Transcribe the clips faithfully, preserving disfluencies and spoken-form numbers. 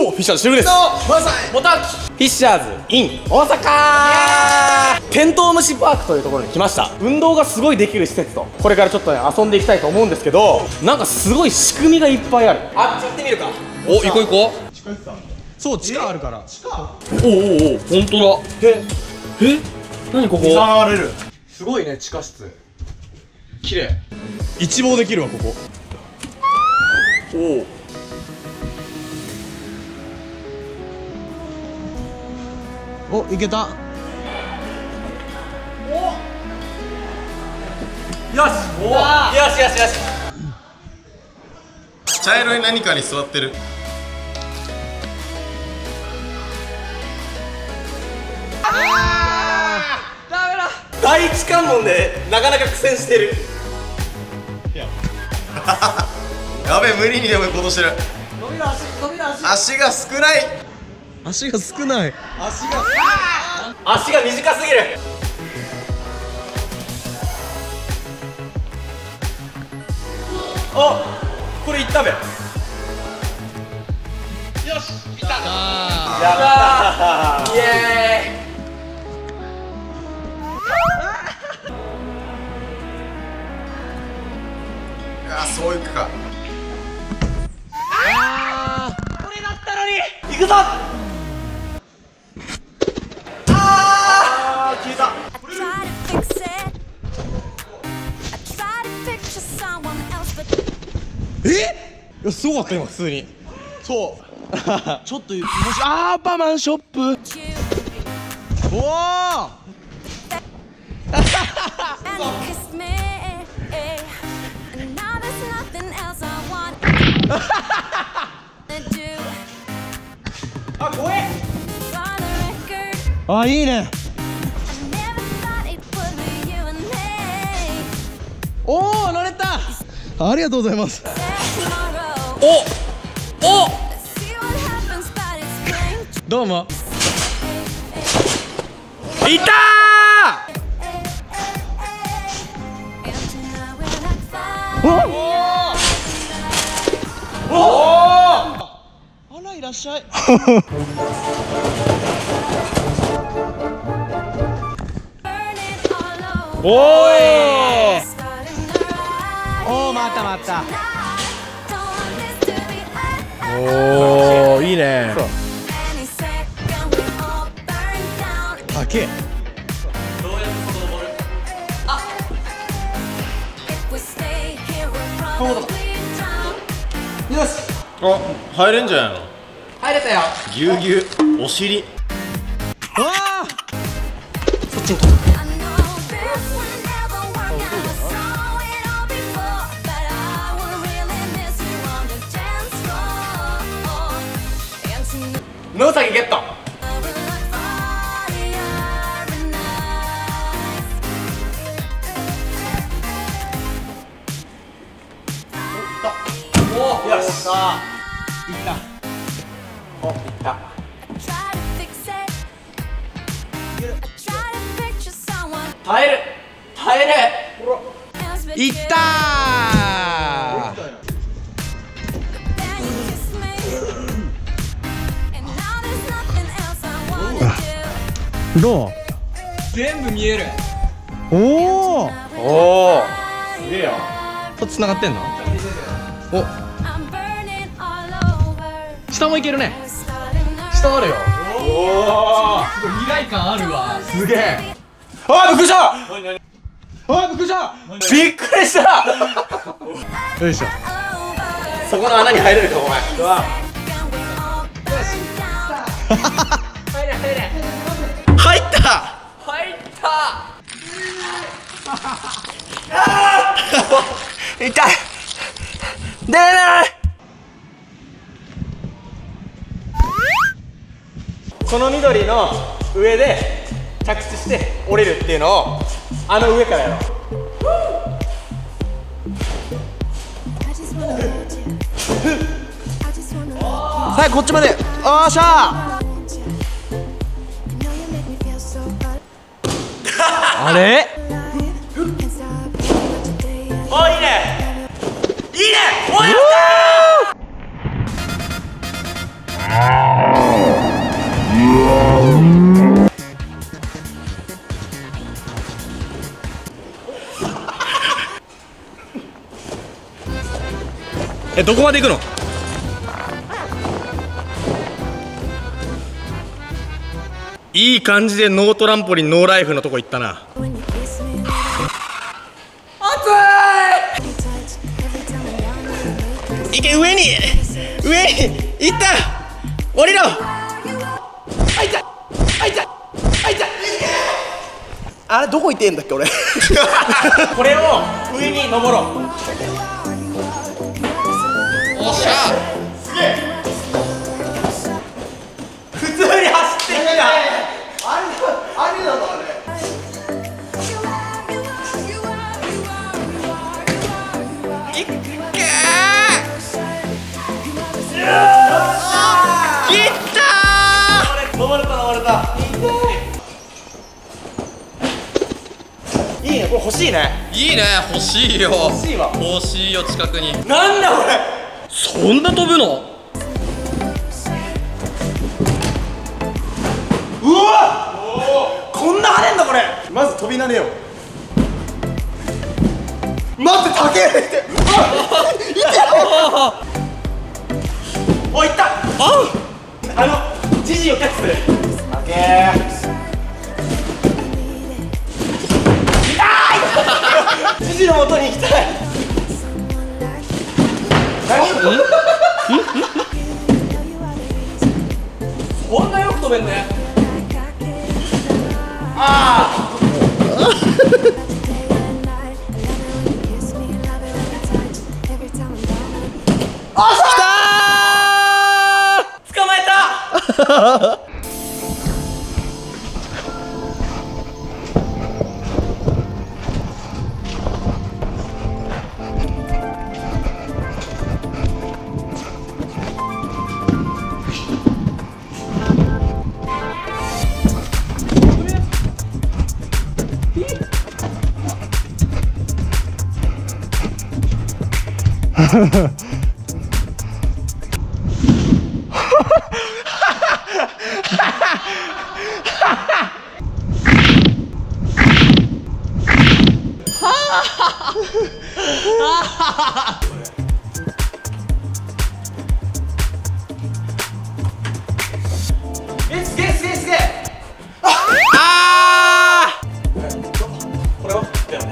どうフィッシャーズ収録です。モタキフィッシャーズ in 大阪テントウムシパークというところに来ました。運動がすごいできる施設と、これからちょっとね遊んでいきたいと思うんですけど、なんかすごい仕組みがいっぱいある。あっち行ってみるか。お、行こう行こう。近いってたんだ。そう、地下あるから。地下。おおおお、本当だ。ええ、何ここ。触れる。すごいね、地下室。綺麗。一望できるわここ。おお。お、いけた。およしおよしよしよし。茶色い何かに座ってる。あーダメだ。第一関門でなかなか苦戦してる。やべ、無理にでも行こうとしてる。伸びる足、伸びる足。足が少ない。足が少ない。足が足が短すぎる。あ、これいったべ。よし、いった。やったー。イエーイ。あ、そういくか。ああ、これだったのに。行くぞ。え、すごかった今普通に。そうちょっともしアーパーマンショップ。おおあ、怖え。あ、いいね。おー、乗れた。ありがとうございます。おお、どうも。いたー。おおおお、あら、いらっしゃい。おいおお、またまた。おー、いいね。高え。あっ、よし。あ、入れんじゃん。入れたよ。ぎゅうぎゅう、お尻。あー、そっちに。野ウサギゲット。おお、よし。いった。お、いった。耐える。耐える。いったー。どう？全部見える。おおおお、すげえよ。こっち繋がってんの？お、下もいけるね。下あるよ。おお、未来感あるわ。すげえ。あー、びっくりした。あー、びっくりした。びっくりした。よいしょ。そこの穴に入れるかお前。うわ、よし。入れ入れ。入った入った痛い。出れない。この緑の上で着地して折れるっていうのを、あの上からやろう。はい、こっちまで。よっしゃー。あれ？お、いいね。いいね。おやったー。え、どこまで行くの？いい感じでノートランポリンノーライフのとこ行ったな。暑い。いけ、上に上に行った、降りろ。あいたあいたあいた、あれどこ行ってんだっけ俺これを上に登ろう。おっしゃ、すげえ。いいね、これ欲しいね。いいね、欲しいよ。欲しいわ。欲しいよ、近くに。なんだこれ。そんな飛ぶの？うわっ、こんな跳ねんだこれ。まず飛び慣れよう。待って、竹入れて。おいった。あん。あのジジイをキャッチする。負けー。父の元に行きたい。こんなよく飛べんね。ああ。あきたー。捕まえた。え、すげえすげえすげえ。ああ、これはだよね。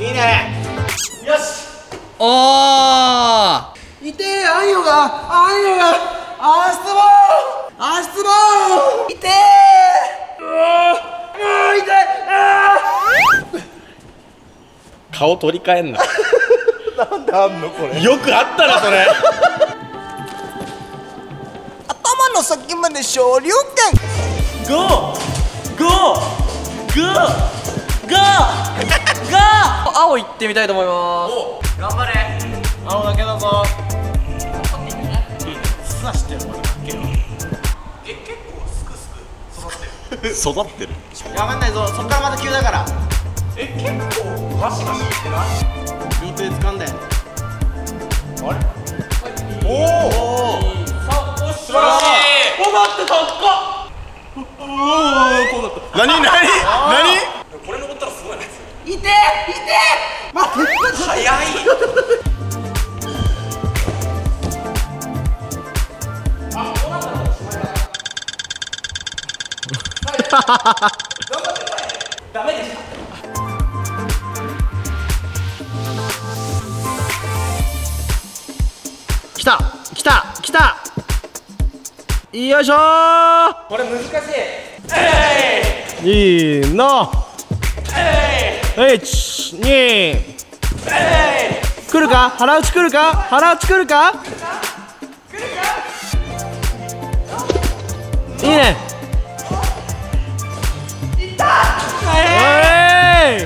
いいね。よし。おー。いてえ、あんよが、あんよが、あしつぼー、あしつぼー。いてー。うわー、うー、いてー。うー。顔取り替えんな。なんであんのこれ。よくあったなそれ。頭の先まで昇竜拳。ゴー、ゴー、ゴー、ゴー。が青行ってみたいと思います。頑張れ、青だけだぞ。素足ってるのかける。え、結構すくすく育ってる育ってる。やばんないぞ、そっからまた急だから。え、結構ガシガシいってない？両手掴んで、あれ、おおお、素晴らしい。お、待って、高っ。おお、こうだった。何何何、これ登ったらすごいね。いていて、ま、早い。あ、こうなったらしまいだ。頑張ってください。ダメでした。来た来た来た。よいしょー。これ難しい。えー、いいの。えー。一、二、来るか、腹打ち来るか、腹打ち来るか。いいね。いった。えー、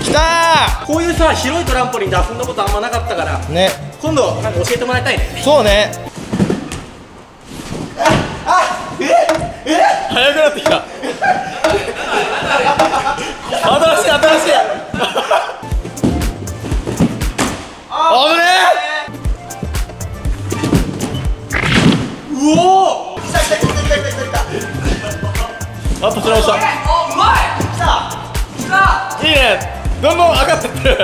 きたー。こういうさ、広いトランポリンで遊んだことあんまなかったから。ね。今度、なんか教えてもらいたいね。そうね。あ、あ、え、え、早くなってきた。新しい新しい。あぶねえ。ち直した。お、うまい。きた。いいね。どんどん上がってってる。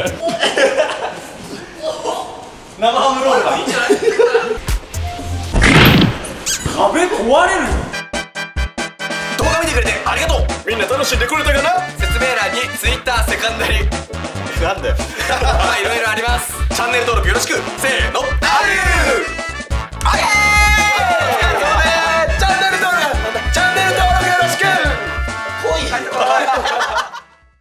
生ハムロールがいいんじゃない。壁壊れるぞ。動画見てくれてありがとう。みんな楽しんでくれたかな。説明欄にツイッター、セカンダリーなんだよ。まあいろいろあります。チャンネル登録よろしく。せーの。ありゅう。チャンネル登録よろしく。来い。